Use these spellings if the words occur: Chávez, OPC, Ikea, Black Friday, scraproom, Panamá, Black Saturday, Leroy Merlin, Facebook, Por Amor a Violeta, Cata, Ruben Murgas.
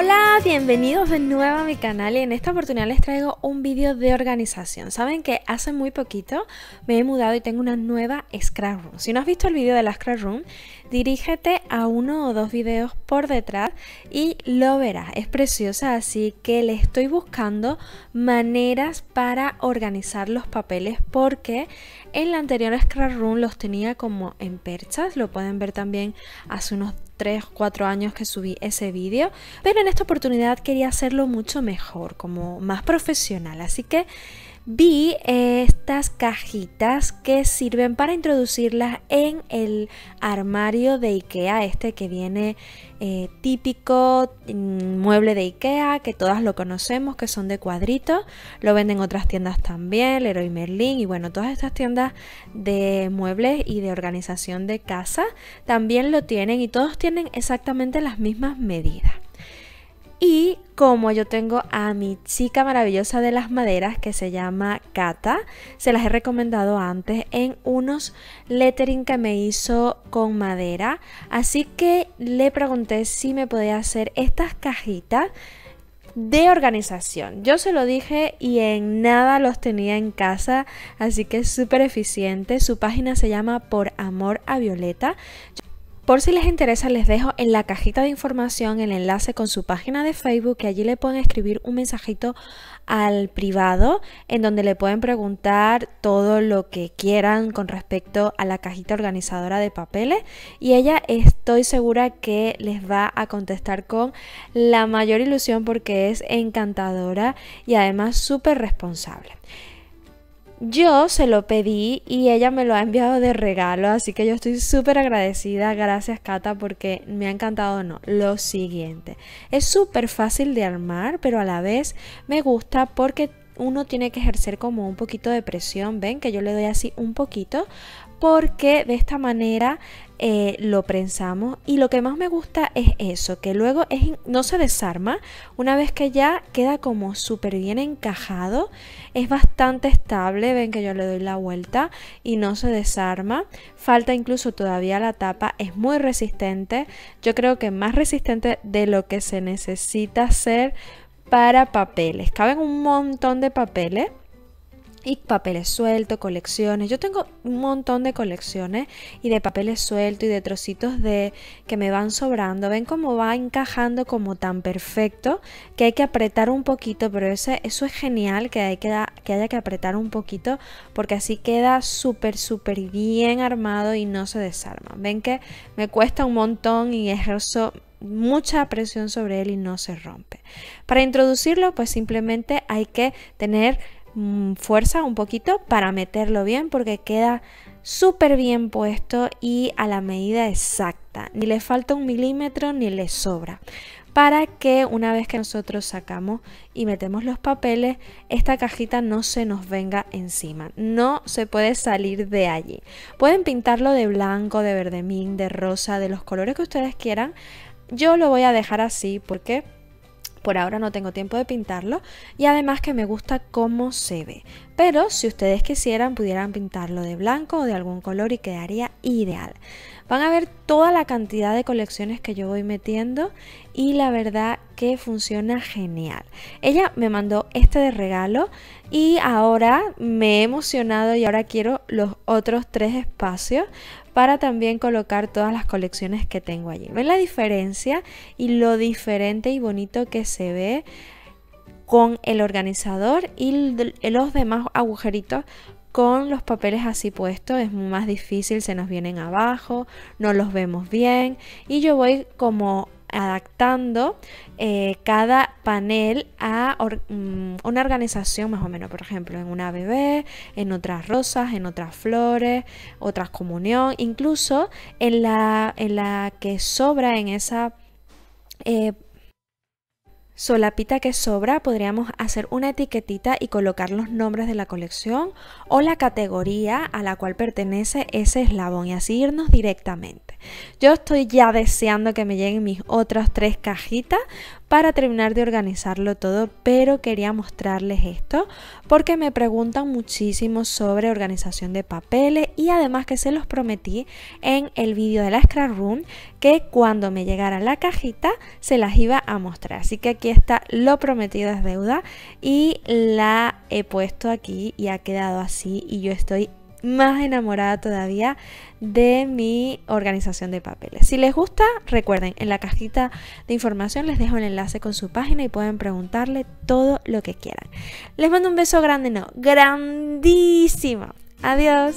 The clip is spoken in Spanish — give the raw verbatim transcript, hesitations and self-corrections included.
Hola, bienvenidos de nuevo a mi canal y en esta oportunidad les traigo un vídeo de organización. Saben que hace muy poquito me he mudado y tengo una nueva scrap room. Si no has visto el vídeo de la scrap room, dirígete a uno o dos vídeos por detrás y lo verás. Es preciosa, así que le estoy buscando maneras para organizar los papeles porque en la anterior scrap room los tenía como en perchas. Lo pueden ver también hace unos tres o cuatro años que subí ese vídeo, pero en esta oportunidad quería hacerlo mucho mejor, como más profesional, así que vi estas cajitas que sirven para introducirlas en el armario de Ikea, este que viene eh, típico mueble de Ikea, que todas lo conocemos, que son de cuadritos, lo venden otras tiendas también, Leroy Merlin y bueno, todas estas tiendas de muebles y de organización de casa también lo tienen y todos tienen exactamente las mismas medidas. Y como yo tengo a mi chica maravillosa de las maderas que se llama Cata, se las he recomendado antes en unos lettering que me hizo con madera, así que le pregunté si me podía hacer estas cajitas de organización. Yo se lo dije y en nada los tenía en casa, así que es súper eficiente. Su página se llama Por Amor a Violeta. Por si les interesa, les dejo en la cajita de información el enlace con su página de Facebook, que allí le pueden escribir un mensajito al privado en donde le pueden preguntar todo lo que quieran con respecto a la cajita organizadora de papeles y ella, estoy segura que les va a contestar con la mayor ilusión porque es encantadora y además súper responsable. Yo se lo pedí y ella me lo ha enviado de regalo, así que yo estoy súper agradecida. Gracias, Cata, porque me ha encantado. No, lo siguiente. Es súper fácil de armar, pero a la vez me gusta porque uno tiene que ejercer como un poquito de presión. Ven que yo le doy así un poquito porque de esta manera eh, lo prensamos y lo que más me gusta es eso, que luego es, no se desarma, una vez que ya queda como súper bien encajado, es bastante estable, ven que yo le doy la vuelta y no se desarma, falta incluso todavía la tapa, es muy resistente, yo creo que más resistente de lo que se necesita hacer para papeles, caben un montón de papeles. Y papeles sueltos, colecciones. Yo tengo un montón de colecciones y de papeles sueltos y de trocitos de que me van sobrando. Ven cómo va encajando como tan perfecto que hay que apretar un poquito, pero ese, eso es genial que, hay que, da, que haya que apretar un poquito porque así queda súper, súper bien armado y no se desarma. Ven que me cuesta un montón y ejerzo mucha presión sobre él y no se rompe. Para introducirlo, pues simplemente hay que tener fuerza un poquito para meterlo bien porque queda súper bien puesto y a la medida exacta, ni le falta un milímetro ni le sobra, para que una vez que nosotros sacamos y metemos los papeles, esta cajita no se nos venga encima, no se puede salir de allí. Pueden pintarlo de blanco, de verde min, de rosa, de los colores que ustedes quieran. Yo lo voy a dejar así porque por ahora no tengo tiempo de pintarlo y además que me gusta cómo se ve. Pero si ustedes quisieran, pudieran pintarlo de blanco o de algún color y quedaría ideal. Van a ver toda la cantidad de colecciones que yo voy metiendo y la verdad que funciona genial. Ella me mandó este de regalo y ahora me he emocionado y ahora quiero los otros tres espacios para también colocar todas las colecciones que tengo allí. ¿Ven la diferencia y lo diferente y bonito que se ve con el organizador y los demás agujeritos? Con los papeles así puestos es más difícil, se nos vienen abajo, no los vemos bien y yo voy como adaptando eh, cada panel a or una organización más o menos, por ejemplo en una bebé, en otras rosas, en otras flores, otras comunión, incluso en la, en la que sobra, en esa eh, solapita que sobra, podríamos hacer una etiquetita y colocar los nombres de la colección o la categoría a la cual pertenece ese eslabón y así irnos directamente. Yo estoy ya deseando que me lleguen mis otras tres cajitas para terminar de organizarlo todo, pero quería mostrarles esto porque me preguntan muchísimo sobre organización de papeles, y además que se los prometí en el vídeo de la Scrap Room que cuando me llegara la cajita se las iba a mostrar. Así que aquí está, lo prometido es deuda, y la he puesto aquí y ha quedado así, y yo estoy más enamorada todavía de mi organización de papeles. Si les gusta, recuerden, en la cajita de información les dejo el enlace con su página y pueden preguntarle todo lo que quieran. Les mando un beso grande, no, grandísimo. Adiós.